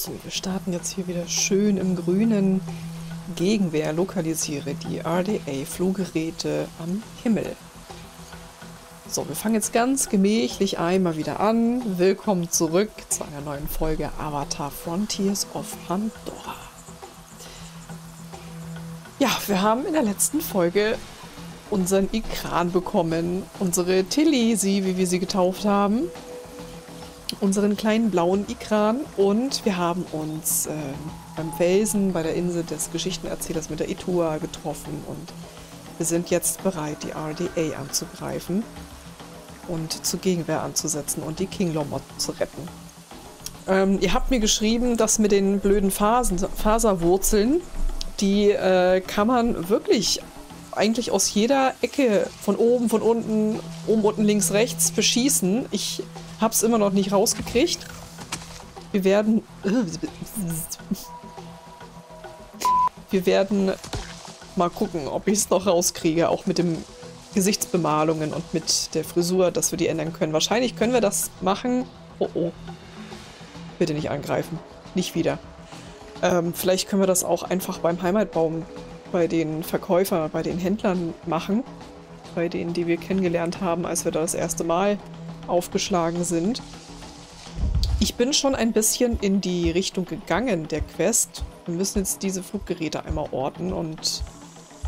Yes, wir starten jetzt hier wieder schön im Grünen. Gegenwehr, lokalisiere die RDA-Fluggeräte am Himmel. So, wir fangen jetzt ganz gemächlich einmal wieder an. Willkommen zurück zu einer neuen Folge Avatar: Frontiers of Pandora. Ja, wir haben in der letzten Folge unseren Ikran bekommen. Unsere Tilly, wie wir sie getauft haben. Unseren kleinen blauen Ikran. Und wir haben uns beim Felsen bei der Insel des Geschichtenerzählers mit der Etuwa getroffen. Und wir sind jetzt bereit, die RDA anzugreifen und zur Gegenwehr anzusetzen und die Kinglomod zu retten. Ihr habt mir geschrieben, dass mit den blöden Faserwurzeln, die kann man wirklich eigentlich aus jeder Ecke, von oben, von unten, unten, links, rechts beschießen. Ich hab's immer noch nicht rausgekriegt. Wir werden mal gucken, ob ich es noch rauskriege, auch mit den Gesichtsbemalungen und mit der Frisur, dass wir die ändern können. Wahrscheinlich können wir das machen. Oh oh. Bitte nicht angreifen. Nicht wieder. Vielleicht können wir das auch einfach beim Heimatbaum, bei den Verkäufern, bei den Händlern machen. Bei denen, die wir kennengelernt haben, als wir da das erste Mal aufgeschlagen sind. Ich bin schon ein bisschen in die Richtung gegangen der Quest. Wir müssen jetzt diese Fluggeräte einmal orten und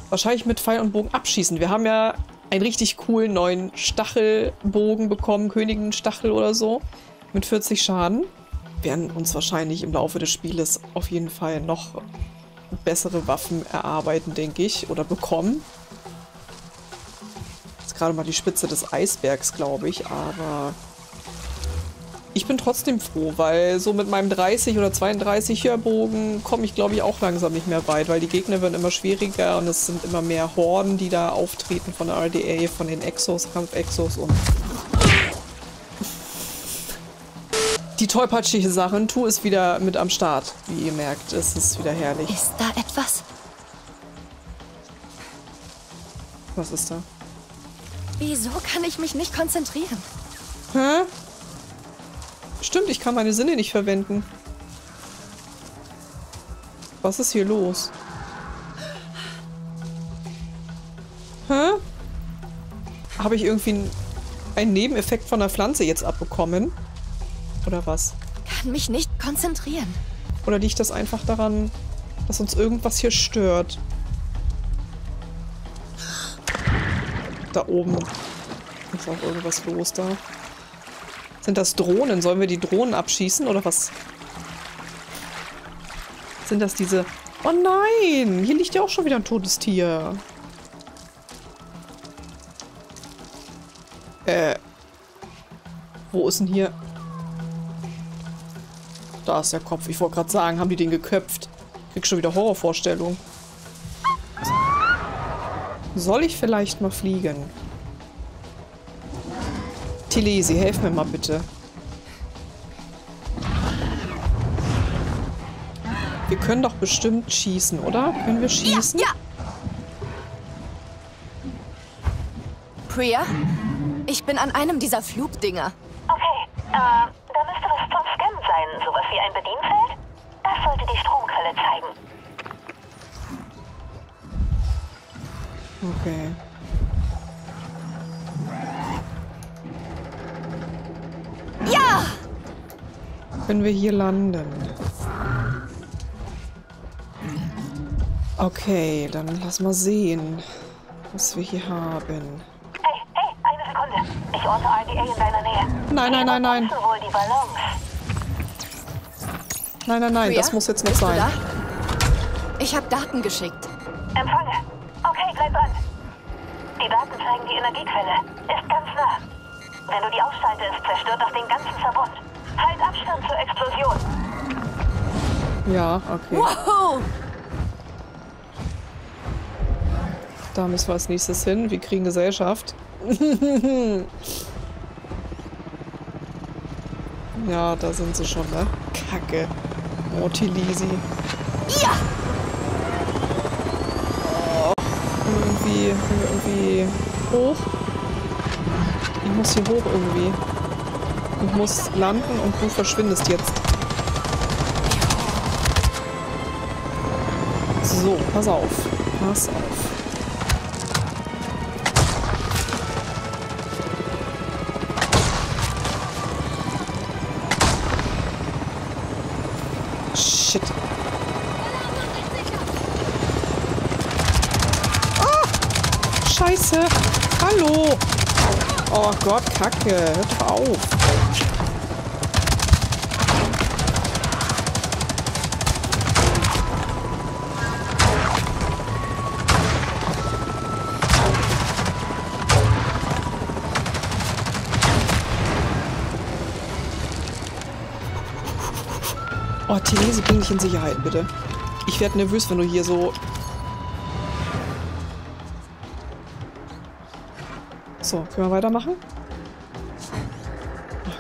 wahrscheinlich mit Pfeil und Bogen abschießen. Wir haben ja einen richtig coolen neuen Stachelbogen bekommen, Königinstachel oder so, mit 40 Schaden. Wir werden uns wahrscheinlich im Laufe des Spieles auf jeden Fall noch bessere Waffen erarbeiten, denke ich, oder bekommen. Das ist gerade mal die Spitze des Eisbergs, glaube ich, aber ich bin trotzdem froh, weil so mit meinem 30 oder 32er Bogen komme ich, glaube ich, auch langsam nicht mehr weit, weil die Gegner werden immer schwieriger und es sind immer mehr Horden, die da auftreten von der RDA, von den Exos, Kampfexos und die tollpatschige Sarentou ist wieder mit am Start, wie ihr merkt. Es ist wieder herrlich. Ist da etwas? Was ist da? Wieso kann ich mich nicht konzentrieren? Hä? Stimmt, ich kann meine Sinne nicht verwenden. Was ist hier los? Hä? Habe ich irgendwie einen Nebeneffekt von der Pflanze jetzt abbekommen? Oder was? Kann mich nicht konzentrieren. Oder liegt das einfach daran, dass uns irgendwas hier stört? Da oben ist auch irgendwas los da. Sind das Drohnen? Sollen wir die Drohnen abschießen oder was? Sind das diese... Oh nein! Hier liegt ja auch schon wieder ein totes Tier. Wo ist denn hier... Da ist der Kopf. Ich wollte gerade sagen, haben die den geköpft? Ich krieg schon wieder Horrorvorstellungen. Soll ich vielleicht mal fliegen? Tilly, Sie helfen mir mal bitte. Wir können doch bestimmt schießen, oder? Können wir schießen? Ja, ja. Priya, ich bin an einem dieser Flugdinger. Okay, da müsste was zum Scannen sein. Sowas wie ein Bedienfeld? Das sollte die Stromquelle zeigen. Okay. Ja! Können wir hier landen? Okay, dann lass mal sehen, was wir hier haben. Hey, hey, eine Sekunde. Ich orte RDA in deiner Nähe. Nein, nein, nein, nein. Nein, nein, nein, das muss jetzt noch sein. Ich habe Daten geschickt. Empfange. Okay, bleib dran. Die Daten zeigen die Energiequelle. Ist ganz nah. Wenn du die aufschaltest, zerstört das den ganzen Verbund. Halt Abstand zur Explosion. Ja, okay. Wow. Da müssen wir als nächstes hin. Wir kriegen Gesellschaft. Ja, da sind sie schon, ne? Kacke. Oh, Tilisi. Ja! Oh, irgendwie hoch. Ich muss hier hoch irgendwie. Ich muss landen und du verschwindest jetzt. So, pass auf. Pass auf. Hallo! Oh Gott, Kacke! Hört doch auf! Oh, Therese, bring dich in Sicherheit, bitte. Ich werde nervös, wenn du hier so... So, können wir weitermachen? Okay.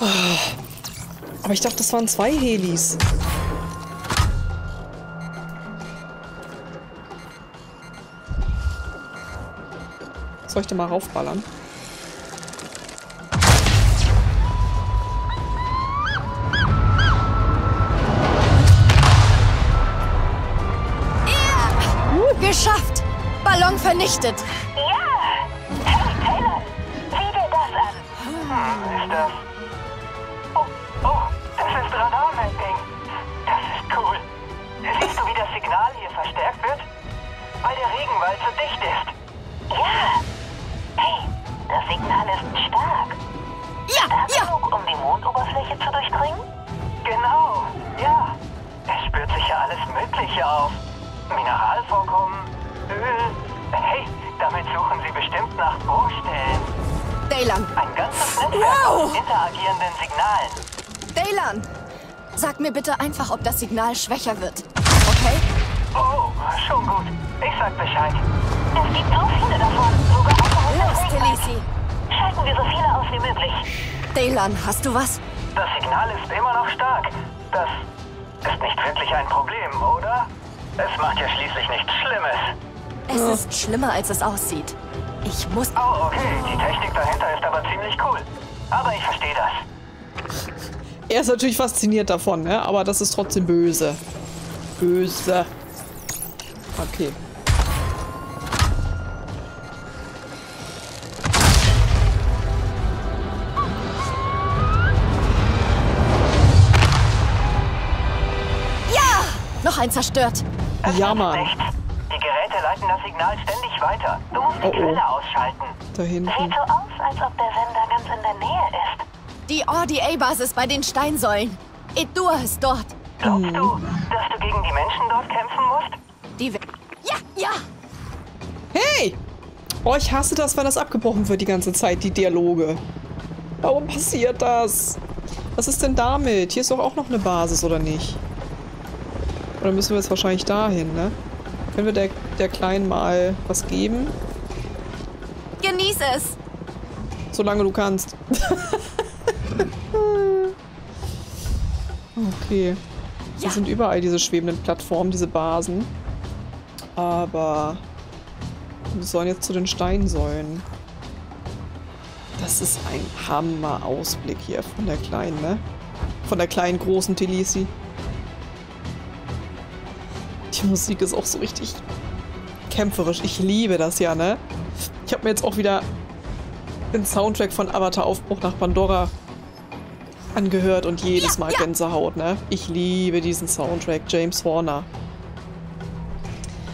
Oh, aber ich dachte, das waren 2 Helis. Soll ich da mal raufballern? Vernichtet. Ja! Hey, Taylor! Sieh dir das an! Was ist das? Oh, das ist Radarmapping. Das ist cool. Siehst du, wie das Signal hier verstärkt wird? Weil der Regenwald so dicht ist. Ja! Hey, das Signal ist stark. Ja! Genug, um die Mondoberfläche zu durchdringen? Genau, ja. Es spürt sicher alles Mögliche auf. Mineralvorkommen, Öl... Hey, damit suchen Sie bestimmt nach Bohrstellen. Daylan. Ein ganzes Netzwerk von interagierenden Signalen. Daylan, sag mir bitte einfach, ob das Signal schwächer wird. Okay? Oh, schon gut. Ich sag Bescheid. Es gibt so viele davon. Sogar auf der Los, Tilly. Schalten wir so viele aus wie möglich. Daylan, hast du was? Das Signal ist immer noch stark. Das ist nicht wirklich ein Problem, oder? Es macht ja schließlich nichts Schlimmes. Es ist schlimmer, als es aussieht. Ich muss... Oh, okay. Die Technik dahinter ist aber ziemlich cool. Aber ich verstehe das. Er ist natürlich fasziniert davon, ne? Aber das ist trotzdem böse. Böse. Okay. Ja! Noch ein zerstört. Ja, Mann. Leiten das Signal ständig weiter. Du musst die Quelle ausschalten. Da hinten. Sieht so aus, als ob der Sender ganz in der Nähe ist. Die RDA-Basis bei den Steinsäulen. Etuwa ist dort. Glaubst du, dass du gegen die Menschen dort kämpfen musst? Ja! Hey! Oh, ich hasse das, wenn das abgebrochen wird die ganze Zeit, die Dialoge. Warum passiert das? Was ist denn damit? Hier ist doch auch noch eine Basis, oder nicht? Oder müssen wir jetzt wahrscheinlich dahin, ne? Können wir der Kleinen mal was geben? Genieße es! Solange du kannst. Okay. Ja. Das sind überall diese schwebenden Plattformen, diese Basen. Aber wir sollen jetzt zu den Steinsäulen. Das ist ein Hammer-Ausblick hier von der Kleinen, ne? Von der kleinen, großen Tilisi. Die Musik ist auch so richtig kämpferisch. Ich liebe das ja, ne? Ich habe mir jetzt auch wieder den Soundtrack von Avatar: Aufbruch nach Pandora angehört und jedes Mal Gänsehaut, ne? Ich liebe diesen Soundtrack. James Horner.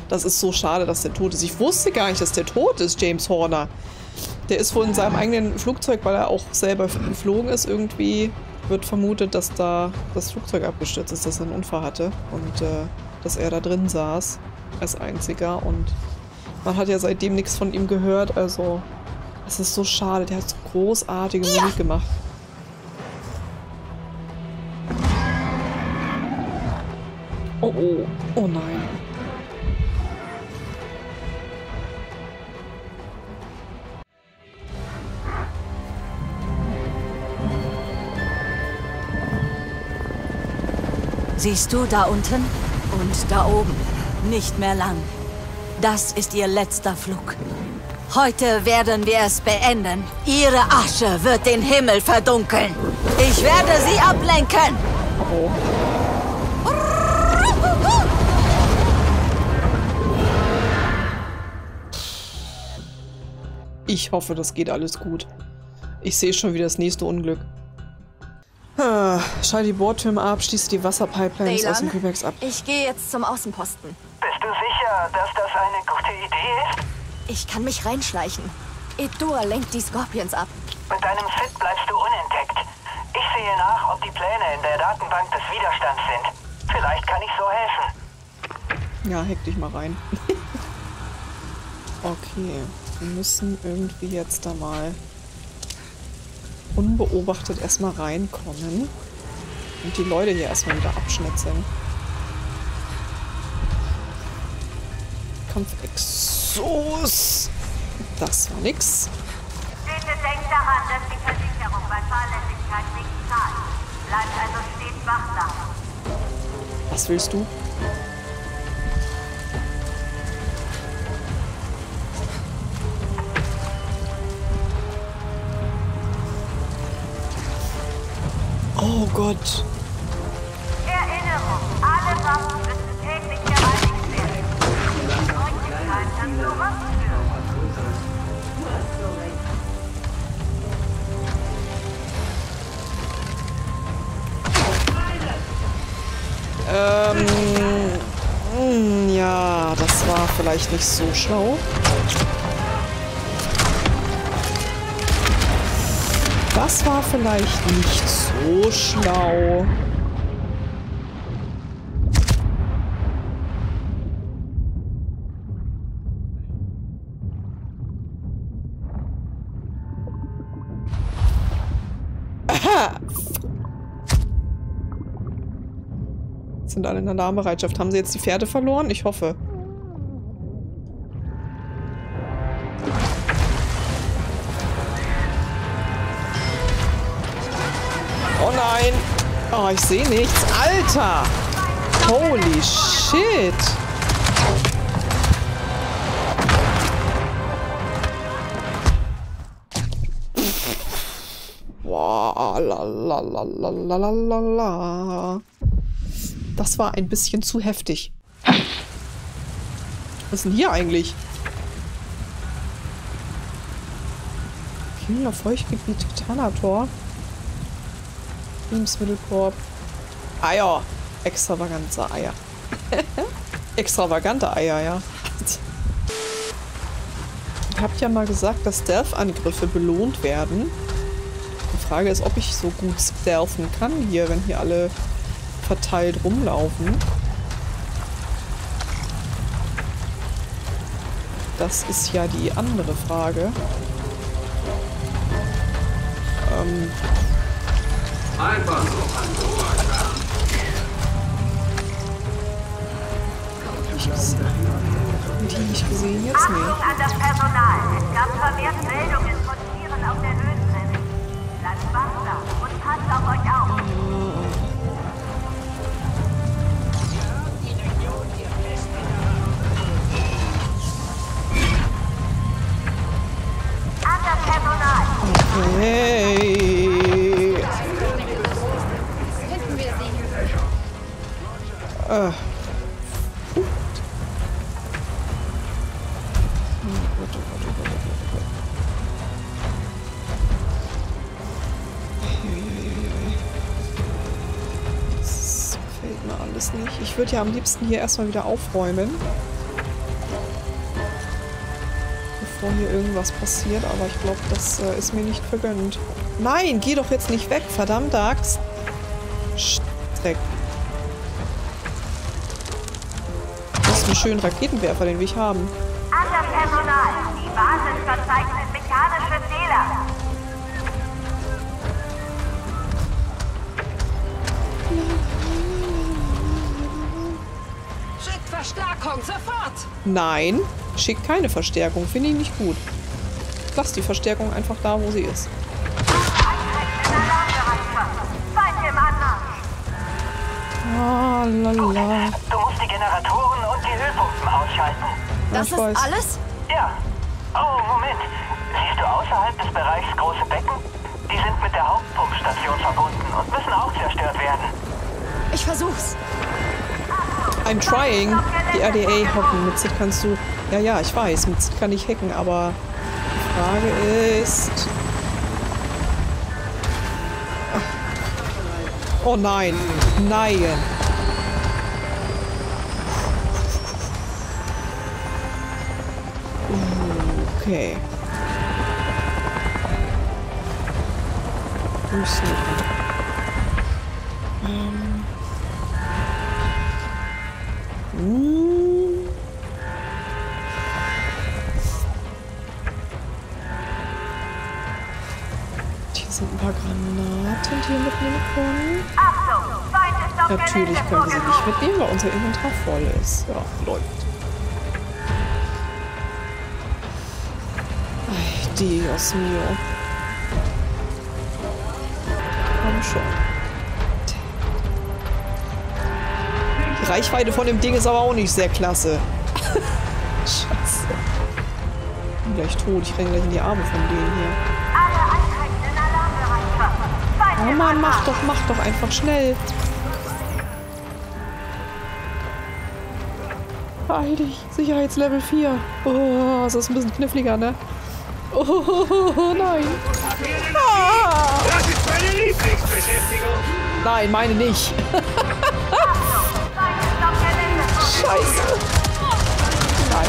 Das ist so schade, dass der tot ist. Ich wusste gar nicht, dass der tot ist, James Horner. Der ist wohl in seinem eigenen Flugzeug, weil er auch selber geflogen ist. Irgendwie wird vermutet, dass da das Flugzeug abgestürzt ist, dass er einen Unfall hatte. Und, dass er da drin saß, als einziger, und man hat ja seitdem nichts von ihm gehört, also es ist so schade, der hat so großartige Musik gemacht. Oh nein. Siehst du da unten? Und da oben. Nicht mehr lang. Das ist ihr letzter Flug. Heute werden wir es beenden. Ihre Asche wird den Himmel verdunkeln. Ich werde sie ablenken. Oh. Ich hoffe, das geht alles gut. Ich sehe schon wieder das nächste Unglück. Schalte die Bohrtürme ab, schließe die Wasserpipelines aus dem Kübex ab. Ich gehe jetzt zum Außenposten. Bist du sicher, dass das eine gute Idee ist? Ich kann mich reinschleichen. Etuwa lenkt die Scorpions ab. Mit deinem Fit bleibst du unentdeckt. Ich sehe nach, ob die Pläne in der Datenbank des Widerstands sind. Vielleicht kann ich so helfen. Ja, heck dich mal rein. Okay, wir müssen irgendwie jetzt da mal unbeobachtet erstmal reinkommen und die Leute hier erstmal wieder abschnitzeln. Kampfexos! Das war nix. Bitte denkt daran, dass die Versicherung bei Fahrlässigkeit nicht zahlt. Bleibt also stets wachsam. Was willst du? Oh Gott. Erinnerung, alle Waffen müssen täglich gereinigt werden. Die Häufigkeit kann zu Waffen führen. Ja, das war vielleicht nicht so schlau. Das war vielleicht nicht so schlau. Aha! Sind alle in Alarmbereitschaft. Haben sie jetzt die Pferde verloren? Ich hoffe. Oh, ich sehe nichts. Alter! Holy shit! Wow, la, la, la, la, la, la, la. Das war ein bisschen zu heftig. Was ist denn hier eigentlich? Kinglor, Feuchtgebiet, Titanator. Lebensmittelkorb. Eier. Extravagante Eier. Extravagante Eier, ja. Ich habe ja mal gesagt, dass Stealth-Angriffe belohnt werden. Die Frage ist, ob ich so gut stealthen kann hier, wenn hier alle verteilt rumlaufen. Das ist ja die andere Frage. Einfach so ich gesehen jetzt nicht. Achtung an das Personal. Es gab vermehrt Meldungen von Tieren auf der Lösbremse. Bleibt wachsam und passt auf euch auf. An das Personal. Okay. Das gefällt mir alles nicht. Ich würde ja am liebsten hier erstmal wieder aufräumen. Bevor hier irgendwas passiert, aber ich glaube, das ist mir nicht vergönnt. Nein, geh doch jetzt nicht weg, verdammt Axt. Streck. Einen schönen Raketenwerfer, den will ich haben. An das Personal. Die Basis verzeichnet mechanische Fehler. Schickt Verstärkung sofort! Nein, schickt keine Verstärkung. Finde ich nicht gut. Lass die Verstärkung einfach da, wo sie ist. Ah, lala. Du musst die Generatoren und die Ölpumpen ausschalten. Das ist alles? Ja. Oh, Moment. Siehst du außerhalb des Bereichs große Becken? Die sind mit der Hauptpumpstation verbunden und müssen auch zerstört werden. Ich versuch's. I'm trying. Die RDA hacken. Mit Zit kannst du... Ja, ja, ich weiß. Mit Zit kann ich hacken, aber... Frage ist... Oh nein, nein. Okay. Hier sind ein paar Granaten, die wir mitnehmen können. Natürlich können wir sie nicht mitnehmen, weil unser Inventar voll ist. Ja, läuft. Ay, Dios mio. Komm schon. Die Reichweite von dem Ding ist aber auch nicht sehr klasse. Scheiße. Ich bin gleich tot. Ich renne gleich in die Arme von denen hier. Oh Mann, mach doch einfach schnell. Heilig, Sicherheitslevel 4. Oh, das ist ein bisschen kniffliger, ne? Oh, nein. Ah. Das ist meine Lieblingsbeschäftigung. Nein, meine nicht. Scheiße. Nein.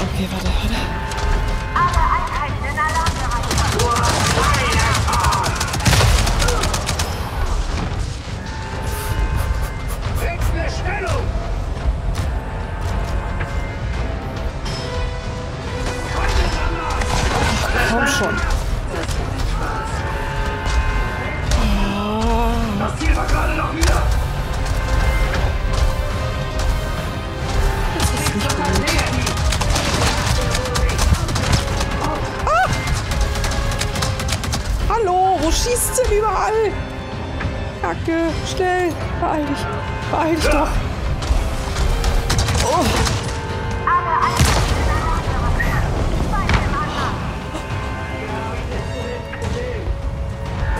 Okay, warte. Alle Einheiten in Alarmbereitschaft. Wechsle Stellung. Komm schon. Das Ziel war gerade noch wieder. Das ist nicht gut. Hallo, wo schießt denn überall? Kacke, schnell, beeil dich doch. Oh.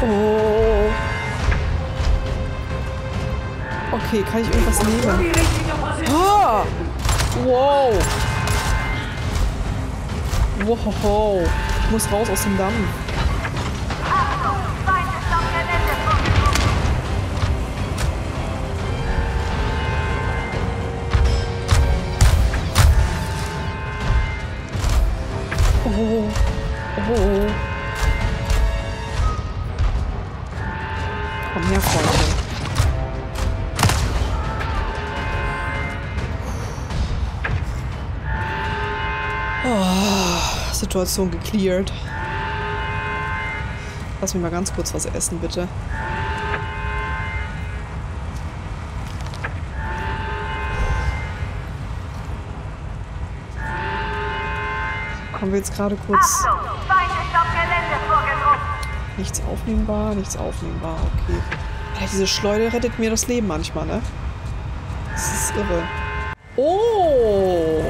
Oh. Okay, kann ich irgendwas nehmen? Ah. Wow. Wow. Ich muss raus aus dem Damm. Oh. Komm her, Freunde. Oh, Situation gecleared. Lass mich mal ganz kurz was essen, bitte. Kommen wir jetzt gerade kurz... Nichts aufnehmbar, okay. Alter, diese Schleuder rettet mir das Leben manchmal, ne? Das ist irre. Oh!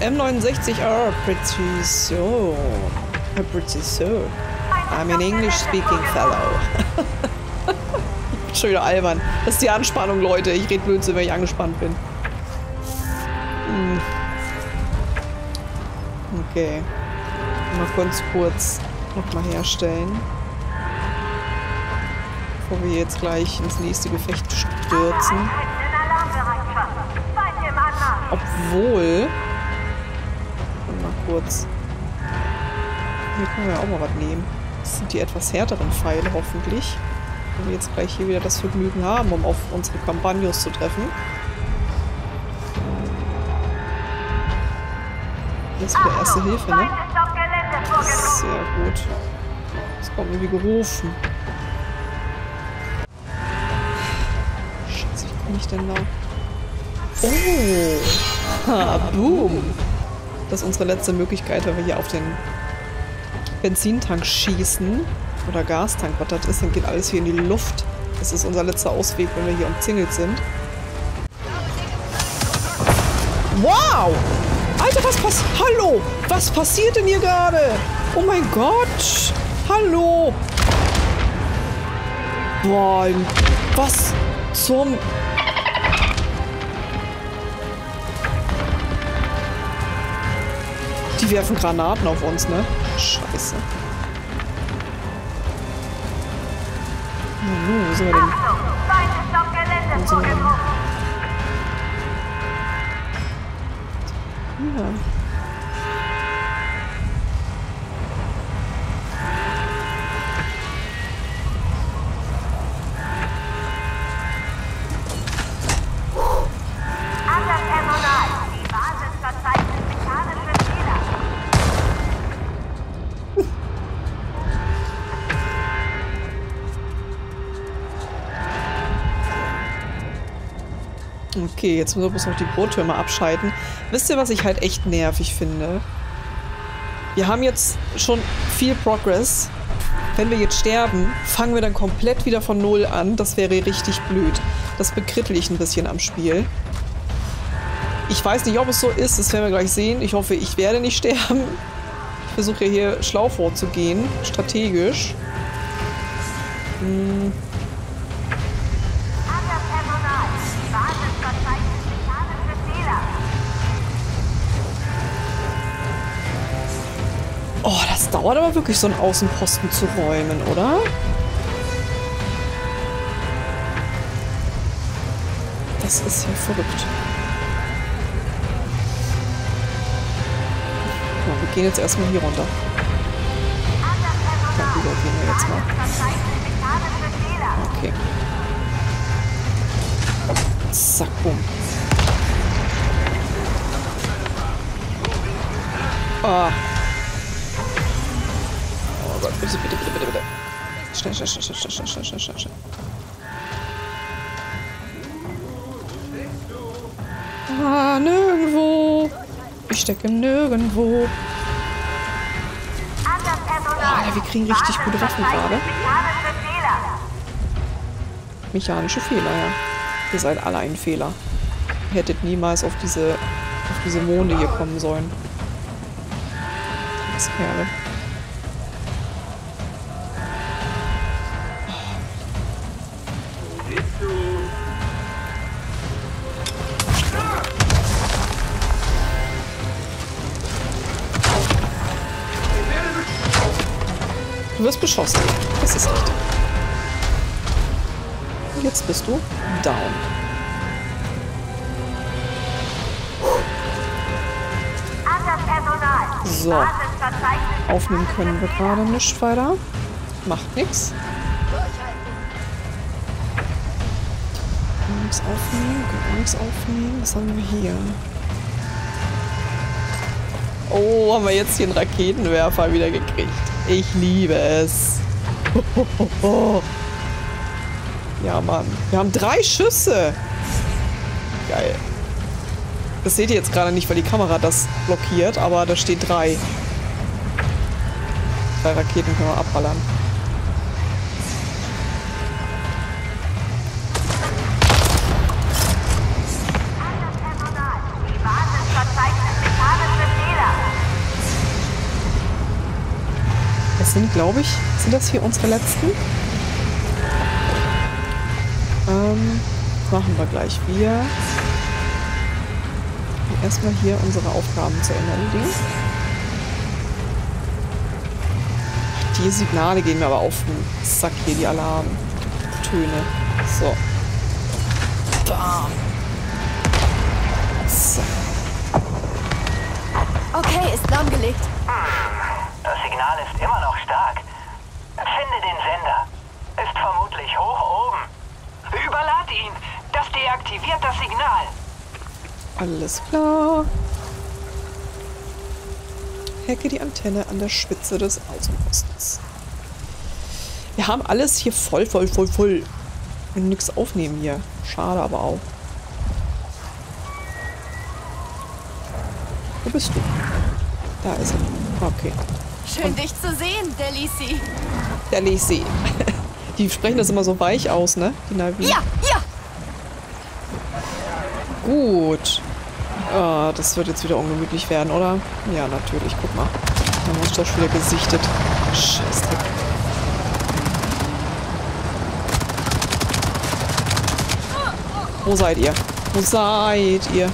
M69R Precision. Precision. I'm an English-speaking fellow. Schöner albern. Das ist die Anspannung, Leute. Ich rede Blödsinn, wenn ich angespannt bin. Okay. Mal ganz kurz nochmal herstellen. Bevor wir jetzt gleich ins nächste Gefecht stürzen. Obwohl... Mal kurz... Hier können wir ja auch mal was nehmen. Das sind die etwas härteren Pfeile, hoffentlich. Wenn wir jetzt gleich hier wieder das Vergnügen haben, um auf unsere Kampagnos zu treffen. Das ist wieder erste Hilfe, ne? Sehr gut. Jetzt kommt irgendwie gerufen. Scheiße, wie komme ich denn da? Oh! Ha, boom! Das ist unsere letzte Möglichkeit, wenn wir hier auf den Benzintank schießen. Oder Gastank, was das ist, dann geht alles hier in die Luft. Das ist unser letzter Ausweg, wenn wir hier umzingelt sind. Wow! Alter, was passiert? Hallo! Was passiert denn hier gerade? Oh mein Gott! Hallo! Boah, was zum... Die werfen Granaten auf uns, ne? Scheiße. Hallo, wo sind wir denn? Achtung, Feind ist auf Gelände vorgedrungen. Ja. Okay, jetzt müssen wir bloß noch die Brottürme abschalten. Wisst ihr, was ich halt echt nervig finde? Wir haben jetzt schon viel Progress. Wenn wir jetzt sterben, fangen wir dann komplett wieder von Null an. Das wäre richtig blöd. Das bekrittel ich ein bisschen am Spiel. Ich weiß nicht, ob es so ist. Das werden wir gleich sehen. Ich hoffe, ich werde nicht sterben. Ich versuche hier schlau vorzugehen. Strategisch. Hm. Oh, das dauert aber wirklich, so einen Außenposten zu räumen, oder? Das ist ja verrückt. Ja, wir gehen jetzt erstmal hier runter. Ja, rüber gehen wir jetzt mal. Okay. Zack, bumm. Ah. Bitte, bitte, bitte, bitte, bitte. Schnell, schnell, schnell, schnell, schnell, schnell, schnell, schnell. Ah, nirgendwo. Ich stecke nirgendwo. Oh, wir kriegen richtig gute Waffen gerade. Mechanische Fehler, ja. Ihr seid alle ein Fehler. Ihr hättet niemals auf diese Monde hier kommen sollen. Das Kerle. Du wirst beschossen. Das ist richtig. Jetzt bist du down. So. Aufnehmen können wir gerade nicht weiter. Macht nichts. Nichts aufnehmen, gar nichts aufnehmen. Was haben wir hier? Oh, haben wir jetzt hier einen Raketenwerfer wieder gekriegt. Ich liebe es. Hohoho. Ja, Mann. Wir haben 3 Schüsse. Geil. Das seht ihr jetzt gerade nicht, weil die Kamera das blockiert, aber da steht 3. 3 Raketen können wir abballern. Glaube ich, sind das hier unsere letzten? Machen wir gleich. Wir erstmal hier unsere Aufgaben zu erledigen. Die Signale gehen mir aber auf den Sack hier, die Alarmtöne. So. Bam. So. Okay, ist lahmgelegt. Das Signal ist immer noch stark. Finde den Sender. Ist vermutlich hoch oben. Überlad ihn. Das deaktiviert das Signal. Alles klar. Hacke die Antenne an der Spitze des Außenpostens. Wir haben alles hier voll. Und nichts aufnehmen hier. Schade aber auch. Wo bist du? Da ist er. Okay. Schön, und dich zu sehen, Delissi. Delissi. Die sprechen das immer so weich aus, ne? Die Na'vi. Ja, ja! Gut. Das wird jetzt wieder ungemütlich werden, oder? Ja, natürlich. Guck mal. Man muss doch schon wieder gesichtet. Scheißdreck. Wo seid ihr? Wo seid ihr?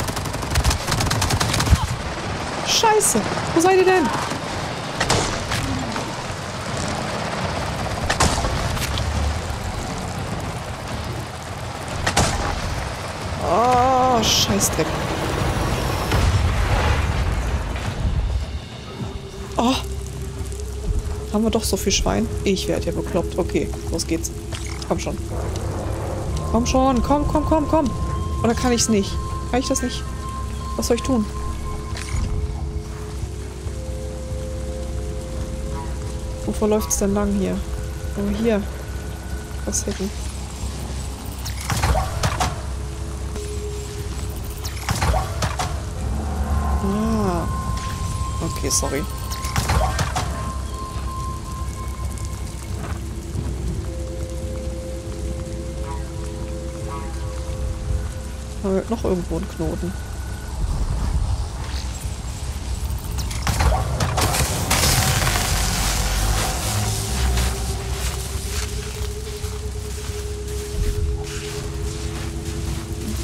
Scheiße! Wo seid ihr denn? Oh, Scheißdreck. Oh! Haben wir doch so viel Schwein? Ich werde ja bekloppt. Okay, los geht's. Komm schon. Komm schon. Komm, komm, komm, komm. Oder kann ich's nicht? Kann ich das nicht? Was soll ich tun? Wo läuft's denn lang hier? Oh, hier. Was hätten? Ah. Okay, sorry. Noch irgendwo einen Knoten.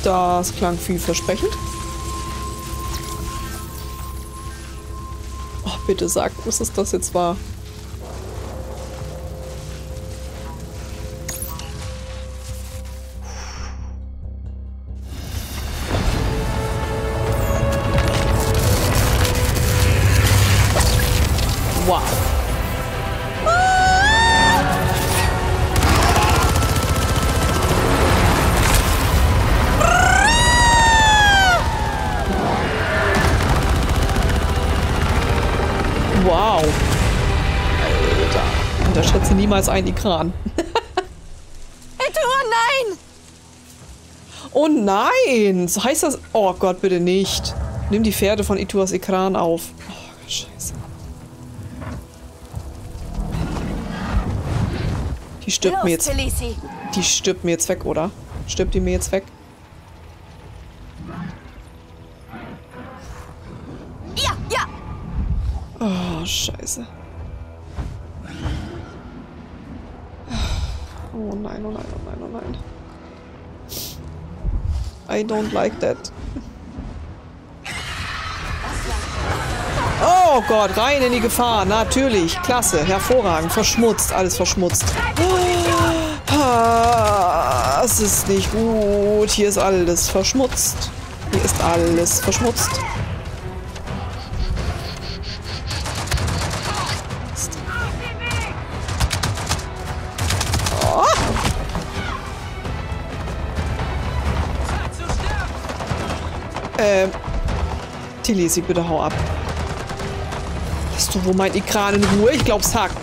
Das klang vielversprechend. Oh, bitte sag, was ist das jetzt war? Niemals einen Ikran. Etuwa, nein! Oh nein! So heißt das. Oh Gott, bitte nicht. Nimm die Pferde von Etuwas Ikran auf. Oh, Scheiße. Die stirbt mir jetzt. Die stirbt mir jetzt weg, oder? Stirbt die mir jetzt weg? Ja, ja! Oh, Scheiße. Oh nein, oh nein, oh nein, oh nein. I don't like that. Oh Gott, rein in die Gefahr. Natürlich, klasse, hervorragend. Verschmutzt, alles verschmutzt. Ah, es ist nicht gut. Hier ist alles verschmutzt. Hier ist alles verschmutzt. Tilly, sie bitte hau ab. Hast du wohl mein Ikran in Ruhe? Ich glaub's hackt.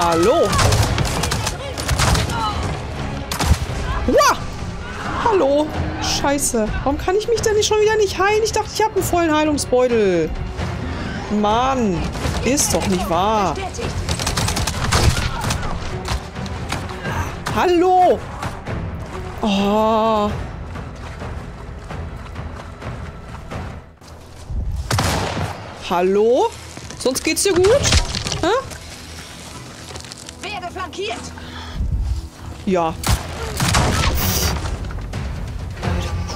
Hallo. Uah! Hallo. Scheiße. Warum kann ich mich denn nicht schon wieder nicht heilen? Ich dachte, ich habe einen vollen Heilungsbeutel. Mann, ist doch nicht wahr. Hallo. Oh. Hallo? Sonst geht's dir gut? Hä? Werde flankiert. Ja.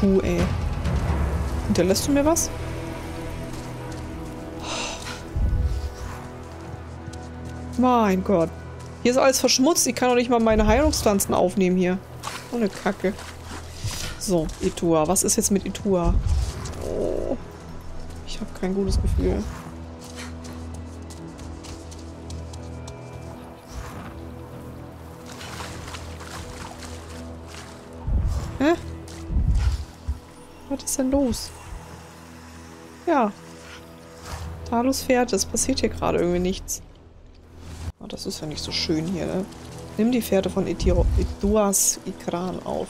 Puh, ey. Hinterlässt du mir was? Mein Gott. Hier ist alles verschmutzt. Ich kann doch nicht mal meine Heilungspflanzen aufnehmen hier. Oh, eine Kacke. So, Etuwa. Was ist jetzt mit Etuwa? Oh. Ich habe kein gutes Gefühl. Hä? Was ist denn los? Ja. Talos Pferd. Es passiert hier gerade irgendwie nichts. Das ist ja nicht so schön hier, ne? Nimm die Pferde von Etuwas Ikran auf.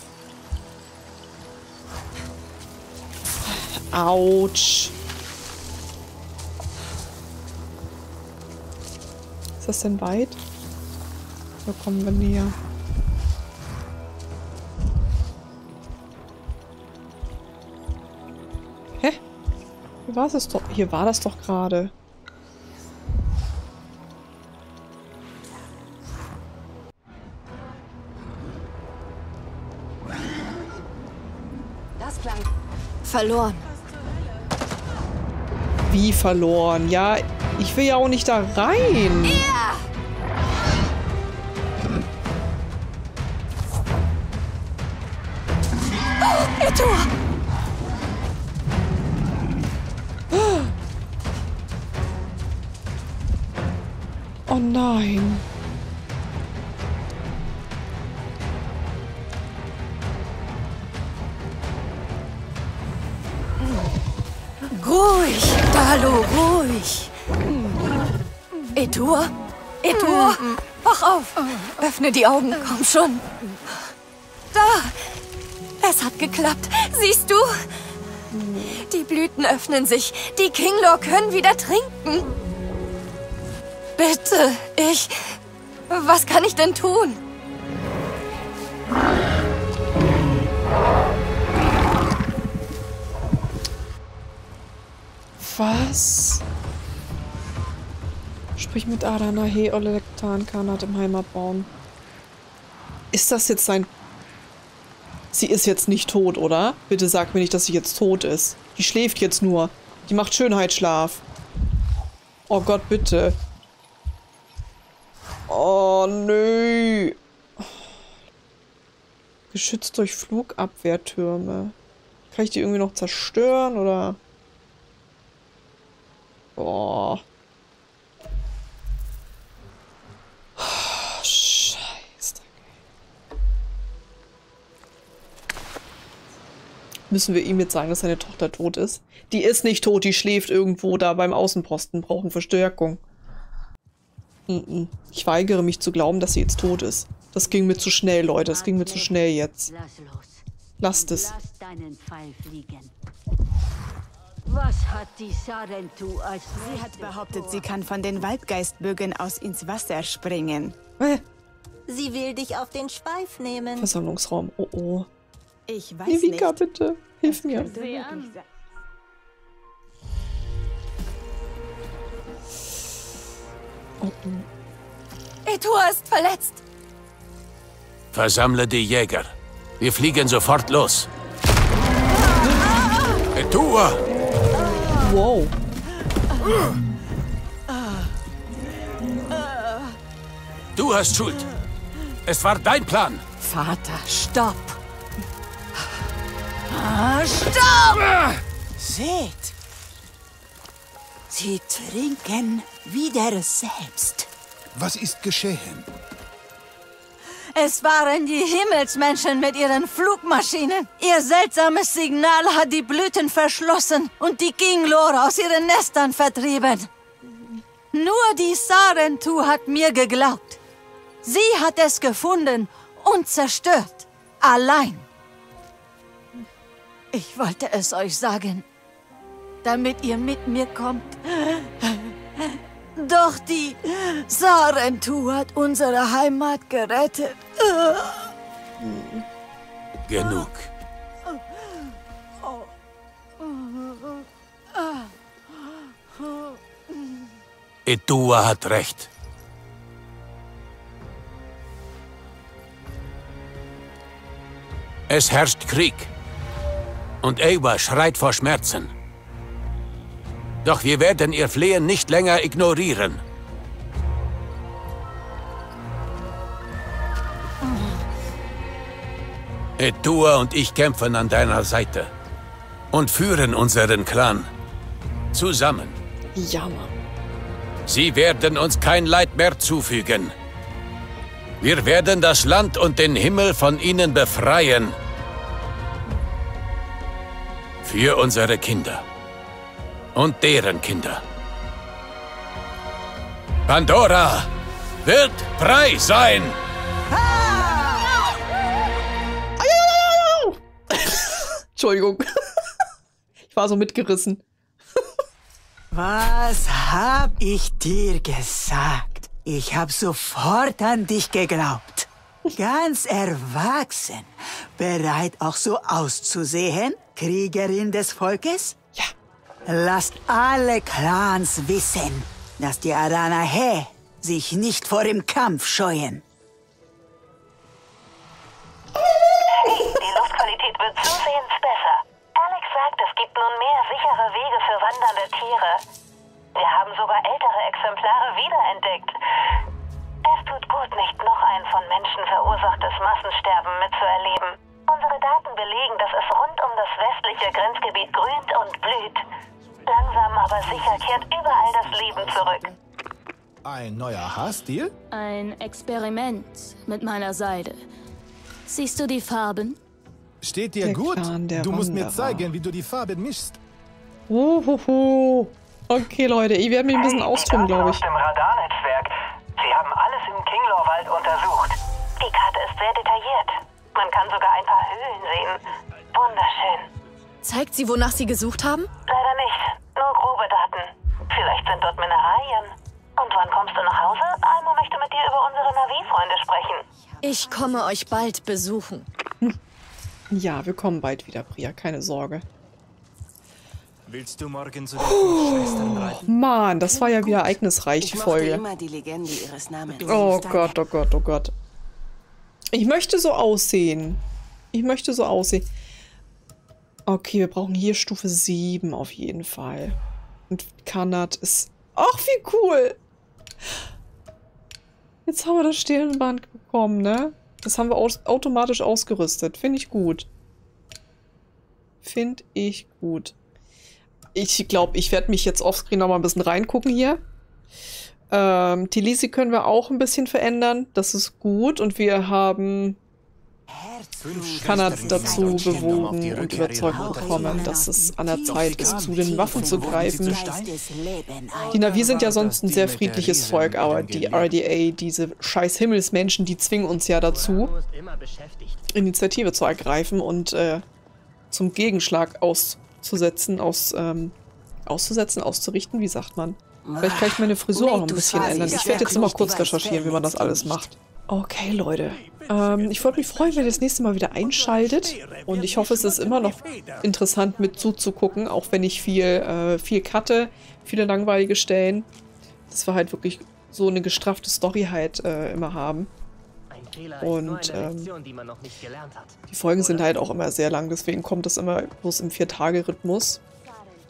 Autsch. Ist das denn weit? So kommen wir näher. Hä? Hier war es doch. Hier war das doch gerade. Das klang verloren. Wie verloren? Ja, ich will ja auch nicht da rein. Ja. Oh, Etuwa. Oh nein. Ruhig, Dalo, ruhig. Etuwa? Etuwa? Wach auf! Öffne die Augen, komm schon. Da! Es hat geklappt, siehst du? Die Blüten öffnen sich, die Kinglor können wieder trinken. Bitte, was kann ich denn tun? Was? Sprich mit Aranahe, Olektan, Kanat im Heimatbaum. Ist das jetzt sein... Sie ist jetzt nicht tot, oder? Bitte sag mir nicht, dass sie jetzt tot ist. Die schläft jetzt nur. Die macht Schönheitsschlaf. Oh Gott, bitte. Oh, nö. Geschützt durch Flugabwehrtürme. Kann ich die irgendwie noch zerstören, oder... Boah. Oh, Scheiße. Müssen wir ihm jetzt sagen, dass seine Tochter tot ist? Die ist nicht tot, die schläft irgendwo da beim Außenposten, brauchen Verstärkung. Ich weigere mich zu glauben, dass sie jetzt tot ist. Das ging mir zu schnell, Leute, das ging mir zu schnell jetzt. Lasst es. Lass deinen Pfeil fliegen. Was hat die Sarentou als Sie hat behauptet, vor? Sie kann von den Waldgeistbögen aus ins Wasser springen. Sie will dich auf den Schweif nehmen. Versammlungsraum, oh oh. Ich weiß Nivika, nicht. Bitte, hilf mir. Oh, oh. Etuwa ist verletzt. Versammle die Jäger. Wir fliegen sofort los. Etuwa! Wow. Du hast Schuld. Es war dein Plan. Vater, stopp. Stopp! Seht. Sie trinken wieder selbst. Was ist geschehen? Es waren die Himmelsmenschen mit ihren Flugmaschinen. Ihr seltsames Signal hat die Blüten verschlossen und die Kinglor aus ihren Nestern vertrieben. Nur die Sarentu hat mir geglaubt. Sie hat es gefunden und zerstört. Allein. Ich wollte es euch sagen, damit ihr mit mir kommt. Doch die Sarentou hat unsere Heimat gerettet. Genug. Etuwa hat recht. Es herrscht Krieg. Und Ewa schreit vor Schmerzen. Doch wir werden ihr Flehen nicht länger ignorieren. Etuwa und ich kämpfen an deiner Seite und führen unseren Clan zusammen. Ja, Mann. Sie werden uns kein Leid mehr zufügen. Wir werden das Land und den Himmel von ihnen befreien. Für unsere Kinder. Und deren Kinder. Pandora wird frei sein! Ah! Entschuldigung. Ich war so mitgerissen. Was hab ich dir gesagt? Ich habe sofort an dich geglaubt. Ganz erwachsen. Bereit, auch so auszusehen, Kriegerin des Volkes? Ja. Lasst alle Clans wissen, dass die Aranahe sich nicht vor dem Kampf scheuen. Die Luftqualität wird zusehends besser. Alex sagt, es gibt nun mehr sichere Wege für wandernde Tiere. Wir haben sogar ältere Exemplare wiederentdeckt. Es tut gut, nicht noch ein von Menschen verursachtes Massensterben mitzuerleben. Unsere Daten belegen, dass es rund um das westliche Grenzgebiet grünt und blüht. Langsam aber sicher kehrt überall das Leben zurück. Ein neuer Haarstil? Ein Experiment mit meiner Seide. Siehst du die Farben? Steht dir gut? Du musst mir zeigen, wie du die Farben mischst. Okay, Leute, ich werde mich ein bisschen austoben, glaube ich. Aus dem Radarnetzwerk. Sie haben alles im Kinglorwald untersucht. Die Karte ist sehr detailliert. Man kann sogar ein paar Höhlen sehen. Wunderschön. Zeigt sie, wonach sie gesucht haben? Leider nicht. Nur grobe Daten. Vielleicht sind dort Mineralien. Und wann kommst du nach Hause? Alma möchte mit dir über unsere Na'vi-Freunde sprechen. Ich komme euch bald besuchen. Ja, wir kommen bald wieder, Priya. Keine Sorge. Willst du morgen zu den Schwestern reiten? Mann, das war ja wieder ereignisreich, die Folge. Immer die Legende ihres Namens. Oh Gott, oh Gott, oh Gott. Ich möchte so aussehen. Ich möchte so aussehen. Okay, wir brauchen hier Stufe 7 auf jeden Fall. Und Kanat ist... Ach, wie cool! Jetzt haben wir das Stirnband bekommen, ne? Das haben wir automatisch ausgerüstet. Finde ich gut. Finde ich gut. Ich glaube, ich werde mich jetzt offscreen noch mal ein bisschen reingucken hier. Tilly können wir auch ein bisschen verändern. Das ist gut. Und wir haben Kanat dazu bewogen und überzeugt bekommen, dass es an der Zeit ist, zu den Waffen zu greifen. Die Na'vi sind ja sonst ein sehr friedliches Volk, aber die RDA, diese scheiß Himmelsmenschen, die zwingen uns ja dazu, Initiative zu ergreifen und zum Gegenschlag auszurichten, wie sagt man? Vielleicht kann ich meine Frisur auch noch ein bisschen ändern. Ich werde jetzt nochmal kurz recherchieren, wie man das alles macht. Okay, Leute. Ich würde mich freuen, wenn ihr das nächste Mal wieder einschaltet. Und ich hoffe, es ist immer noch interessant mit zuzugucken, auch wenn ich viel cutte, viele langweilige Stellen. Dass wir halt wirklich so eine gestraffte Story halt immer haben. Und die Folgen sind halt auch immer sehr lang, deswegen kommt das immer bloß im 4-Tage-Rhythmus.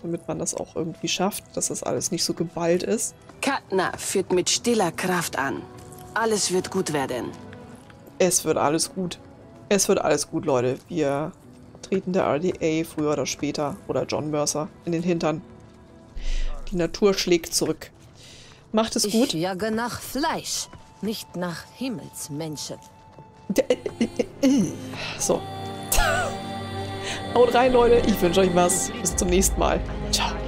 Damit man das auch irgendwie schafft, dass das alles nicht so geballt ist. Katna führt mit stiller Kraft an. Alles wird gut werden. Es wird alles gut. Es wird alles gut, Leute. Wir treten der RDA früher oder später oder John Mercar in den Hintern. Die Natur schlägt zurück. Macht es gut. Ich jage nach Fleisch, nicht nach Himmelsmenschen. So. Haut rein, Leute. Ich wünsche euch was. Bis zum nächsten Mal. Ciao.